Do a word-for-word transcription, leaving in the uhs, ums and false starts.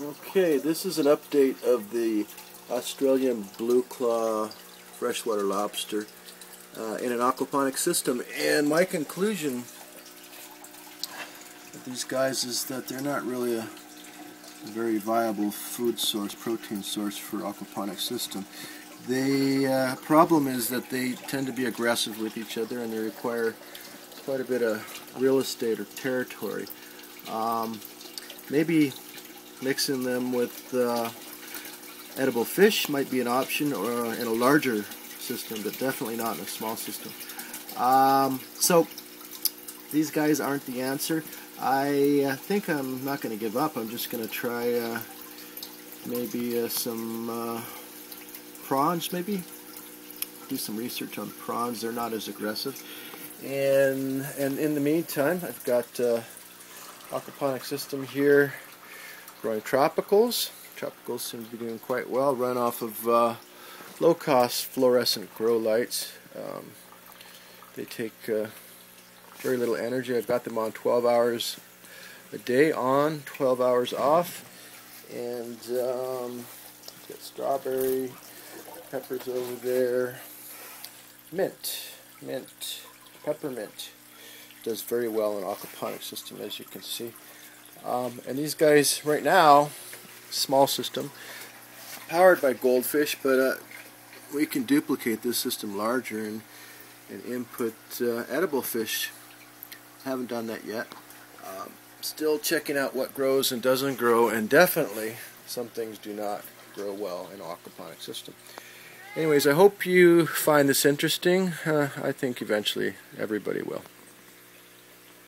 Okay, this is an update of the Australian Blue Claw freshwater lobster uh, in an aquaponic system, and my conclusion with these guys is that they're not really a very viable food source, protein source for aquaponic system. The uh, problem is that they tend to be aggressive with each other, and they require quite a bit of real estate or territory. Um, maybe mixing them with uh, edible fish might be an option, or in a larger system, but definitely not in a small system. Um, so these guys aren't the answer. I uh, think I'm not going to give up. I'm just going to try uh, maybe uh, some uh, prawns, maybe do some research on prawns. They're not as aggressive. And, and in the meantime, I've got uh, aquaponic system here growing tropicals. Tropicals seem to be doing quite well, run off of uh, low-cost fluorescent grow lights. Um, they take uh, very little energy. I've got them on twelve hours a day on, twelve hours off, and um, got strawberry, peppers over there, mint, mint, peppermint does very well in aquaponic system, as you can see. Um, and these guys right now, small system, powered by goldfish, but uh, we can duplicate this system larger and, and input uh, edible fish. Haven't done that yet. Um, still checking out what grows and doesn't grow, and definitely some things do not grow well in aquaponic system. Anyways, I hope you find this interesting. Uh, I think eventually everybody will.